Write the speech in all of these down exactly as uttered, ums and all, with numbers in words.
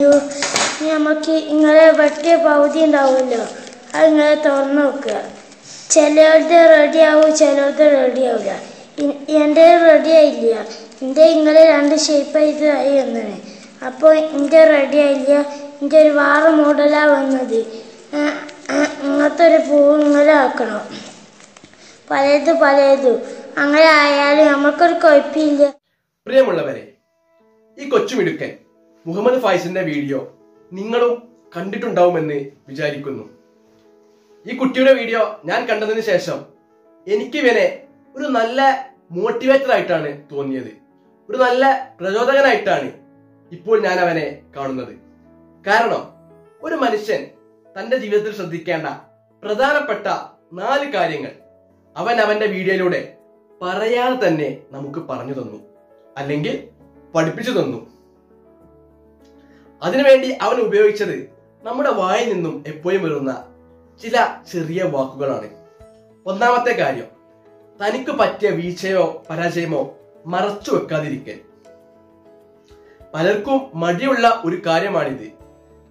നമുക്ക് ഇങ്ങനെ വെട്ടിയ പകുതി ഉണ്ടാവുമല്ലോ, അത് ഇങ്ങനെ തുറന്നു നോക്കുക. ചിലവരുടെ റെഡിയാവും, ചിലവരുടെ റെഡിയാവില്ല. എൻ്റെ റെഡിയായില്ല. എൻ്റെ ഇങ്ങനെ രണ്ട് ഷേപ്പായി ഇതായി വന്നത്. അപ്പോൾ എൻ്റെ റെഡിയായില്ല. എൻ്റെ ഒരു വാറ് മോഡലാണ് വന്നത്. ഇങ്ങനത്തെ ഒരു പൂവ് ഇങ്ങനെ ആക്കണം, പലത് പലതു. അങ്ങനെ ആയാലും നമുക്കൊരു കുഴപ്പമില്ല. പ്രിയമുള്ളവരെ, ഈ കൊച്ചുമിടുക്കൻ മുഹമ്മദ് ഫായിസിന്റെ വീഡിയോ നിങ്ങളും കണ്ടിട്ടുണ്ടാവുമെന്ന് വിചാരിക്കുന്നു. ഈ കുട്ടിയുടെ വീഡിയോ ഞാൻ കണ്ടതിന് ശേഷം എനിക്ക് ഇവനെ ഒരു നല്ല മോട്ടിവേറ്റർ ആയിട്ടാണ് തോന്നിയത്. ഒരു നല്ല പ്രചോദകനായിട്ടാണ് ഇപ്പോൾ ഞാൻ അവനെ കാണുന്നത്. കാരണം ഒരു മനുഷ്യൻ തന്റെ ജീവിതത്തിൽ ശ്രദ്ധിക്കേണ്ട പ്രധാനപ്പെട്ട നാല് കാര്യങ്ങൾ അവൻ അവന്റെ വീഡിയോയിലൂടെ പറയാതെ തന്നെ നമുക്ക് പറഞ്ഞു തന്നു, അല്ലെങ്കിൽ പഠിപ്പിച്ചു തന്നു. അതിനുവേണ്ടി അവൻ ഉപയോഗിച്ചത് നമ്മുടെ വായിൽ നിന്നും എപ്പോഴും വരുന്ന ചില ചെറിയ വാക്കുകളാണ്. ഒന്നാമത്തെ കാര്യം, തനിക്ക് പറ്റിയ വീഴ്ചയോ പരാജയമോ മറച്ചു വെക്കാതിരിക്കൽ. പലർക്കും മടിയുള്ള ഒരു കാര്യമാണിത്.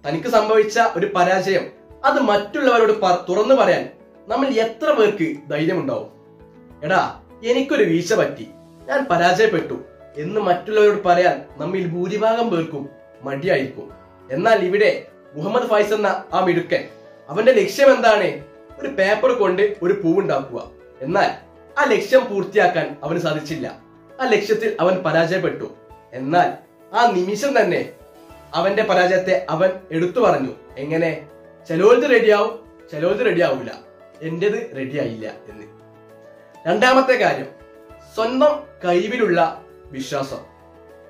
തനിക്ക് സംഭവിച്ച ഒരു പരാജയം അത് മറ്റുള്ളവരോട് തുറന്നു പറയാൻ നമ്മൾ എത്ര പേർക്ക് ധൈര്യമുണ്ടാവും? എടാ, എനിക്കൊരു വീഴ്ച പറ്റി, ഞാൻ പരാജയപ്പെട്ടു എന്ന് മറ്റുള്ളവരോട് പറയാൻ നമ്മിൽ ഭൂരിഭാഗം പേർക്കും മടിയായിരിക്കും. എന്നാൽ ഇവിടെ മുഹമ്മദ് ഫായിസ് എന്ന ആ മിടുക്കൻ അവന്റെ ലക്ഷ്യം എന്താണ്? ഒരു പേപ്പർ കൊണ്ട് ഒരു പൂവുണ്ടാക്കുക. എന്നാൽ ആ ലക്ഷ്യം പൂർത്തിയാക്കാൻ അവന് സാധിച്ചില്ല. ആ ലക്ഷ്യത്തിൽ അവൻ പരാജയപ്പെട്ടു. എന്നാൽ ആ നിമിഷം തന്നെ അവന്റെ പരാജയത്തെ അവൻ എടുത്തു പറഞ്ഞു. എങ്ങനെ? ചിലവരത് റെഡിയാവും, ചിലവരത് റെഡിയാവൂല, എന്റേത് റെഡിയായില്ല എന്ന്. രണ്ടാമത്തെ കാര്യം, സ്വന്തം കഴിവിലുള്ള വിശ്വാസം.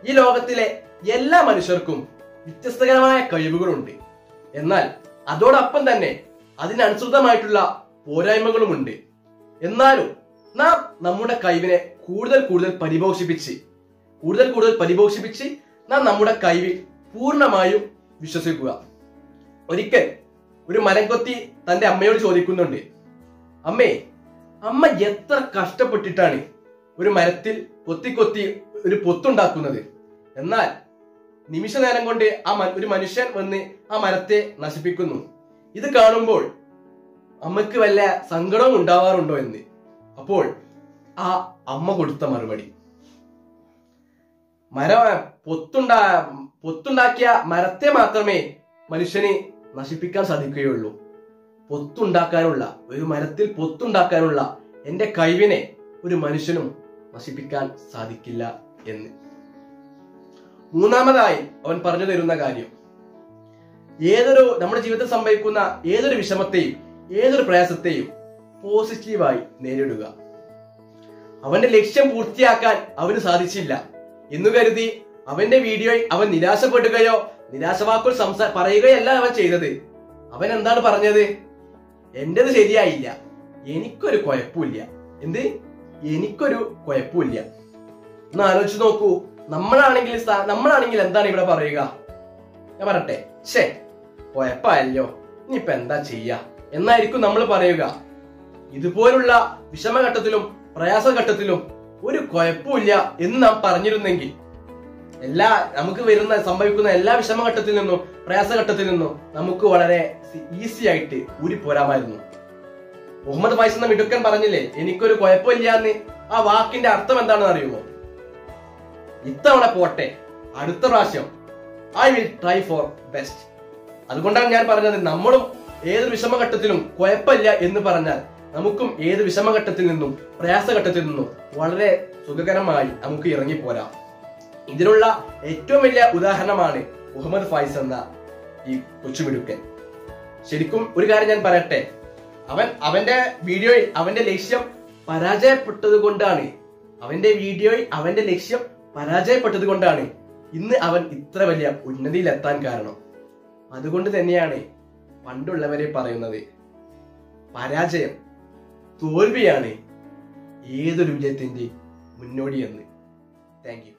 ഈ ലോകത്തിലെ എല്ലാ മനുഷ്യർക്കും വ്യത്യസ്തകരമായ കഴിവുകളുണ്ട്. എന്നാൽ അതോടൊപ്പം തന്നെ അതിനനുസൃതമായിട്ടുള്ള പോരായ്മകളുമുണ്ട്. എന്നാലും നാം നമ്മുടെ കഴിവിനെ കൂടുതൽ കൂടുതൽ പരിപോഷിപ്പിച്ച് കൂടുതൽ കൂടുതൽ പരിപോഷിപ്പിച്ച് നാം നമ്മുടെ കഴിവിൽ പൂർണ്ണമായും വിശ്വസിക്കുക. ഒരിക്കൽ ഒരു മരംകൊത്തി തന്റെ അമ്മയോട് ചോദിക്കുന്നുണ്ട്, അമ്മേ, അമ്മ എത്ര കഷ്ടപ്പെട്ടിട്ടാണ് ഒരു മരത്തിൽ കൊത്തിക്കൊത്തി ഒരു പൊത്തുണ്ടാക്കുന്നത്? എന്നാൽ നിമിഷ നേരം കൊണ്ട് ആ ഒരു മനുഷ്യൻ വന്ന് ആ മരത്തെ നശിപ്പിക്കുന്നു. ഇത് കാണുമ്പോൾ അമ്മയ്ക്ക് വല്ല സങ്കടവും ഉണ്ടാവാറുണ്ടോ എന്ന്. അപ്പോൾ ആ അമ്മ കൊടുത്ത മറുപടി, മര പൊത്തുണ്ടാ പൊത്തുണ്ടാക്കിയ മരത്തെ മാത്രമേ മനുഷ്യന് നശിപ്പിക്കാൻ സാധിക്കുകയുള്ളൂ. പൊത്തുണ്ടാക്കാനുള്ള ഒരു മരത്തിൽ പൊത്തുണ്ടാക്കാനുള്ള എന്റെ കഴിവിനെ ഒരു മനുഷ്യനും നശിപ്പിക്കാൻ സാധിക്കില്ല എന്ന്. മൂന്നാമതായി അവൻ പറഞ്ഞു തരുന്ന കാര്യം, ഏതൊരു നമ്മുടെ ജീവിതത്തിൽ സംഭവിക്കുന്ന ഏതൊരു വിഷമത്തെയും ഏതൊരു പ്രയാസത്തെയും പോസിറ്റീവായി നേരിടുക. അവന്റെ ലക്ഷ്യം പൂർത്തിയാക്കാൻ അവന് സാധിച്ചില്ല എന്നു കരുതി അവന്റെ വീഡിയോയിൽ അവൻ നിരാശപ്പെടുകയോ നിരാശവാക്കുകൾ സംസാ പറയുകയല്ല അവൻ ചെയ്തത്. അവൻ എന്താണ് പറഞ്ഞത്? എന്റേത് ശരിയായില്ല, എനിക്കൊരു കുഴപ്പമില്ല. എന്ത്? എനിക്കൊരു കുഴപ്പമില്ല. ഒന്ന് ആലോചിച്ച് നോക്കൂ. നമ്മളാണെങ്കിൽ നമ്മളാണെങ്കിൽ എന്താണ് ഇവിടെ പറയുക? ഞാൻ പറയട്ടെ, ശേ കുഴപ്പമല്ലോ, ഇനിയിപ്പൊ എന്താ ചെയ്യാ എന്നായിരിക്കും നമ്മൾ പറയുക. ഇതുപോലുള്ള വിഷമഘട്ടത്തിലും പ്രയാസഘട്ടത്തിലും ഒരു കുഴപ്പമില്ല എന്ന് നാം പറഞ്ഞിരുന്നെങ്കിൽ എല്ലാ നമുക്ക് വരുന്ന സംഭവിക്കുന്ന എല്ലാ വിഷമഘട്ടത്തിൽ നിന്നും പ്രയാസഘട്ടത്തിൽ നിന്നും നമുക്ക് വളരെ ഈസി ആയിട്ട് ഊരിപ്പോരാമായിരുന്നു. മുഹമ്മദ് ഫായിസ് എന്ന മിടുക്കൻ പറഞ്ഞില്ലേ, എനിക്കൊരു കുഴപ്പമില്ല എന്ന്. ആ വാക്കിന്റെ അർത്ഥം എന്താണെന്ന് അറിയുമോ? ഇത്തവണ പോട്ടെ, അടുത്ത പ്രാവശ്യം I will try for best. അതുകൊണ്ടാണ് ഞാൻ പറഞ്ഞത്, നമ്മളും ഏത് വിഷമഘട്ടത്തിലും കുഴപ്പമില്ല എന്ന് പറഞ്ഞാൽ നമുക്കും ഏത് വിഷമഘട്ടത്തിൽ നിന്നും പ്രയാസഘട്ടത്തിൽ നിന്നും വളരെ സുഖകരമായി നമുക്ക് ഇറങ്ങിപ്പോരാം. ഇതിനുള്ള ഏറ്റവും വലിയ ഉദാഹരണമാണ് മുഹമ്മദ് ഫായിസ് എന്ന ഈ കൊച്ചുമിടുക്കൻ. ശരിക്കും ഒരു കാര്യം ഞാൻ പറയട്ടെ, അവൻ അവന്റെ വീഡിയോയിൽ അവന്റെ ലക്ഷ്യം പരാജയപ്പെട്ടത് കൊണ്ടാണ് അവന്റെ വീഡിയോയിൽ അവന്റെ ലക്ഷ്യം പരാജയപ്പെട്ടത് കൊണ്ടാണ് ഇന്ന് അവൻ ഇത്ര വലിയ ഉന്നതിയിലെത്താൻ കാരണം. അതുകൊണ്ട് തന്നെയാണ് പണ്ടുള്ളവരെ പറയുന്നത്, പരാജയം തോൽവിയാണ് ഏതൊരു വിജയത്തിൻ്റെ മുന്നോടിയെന്ന്. Thank you.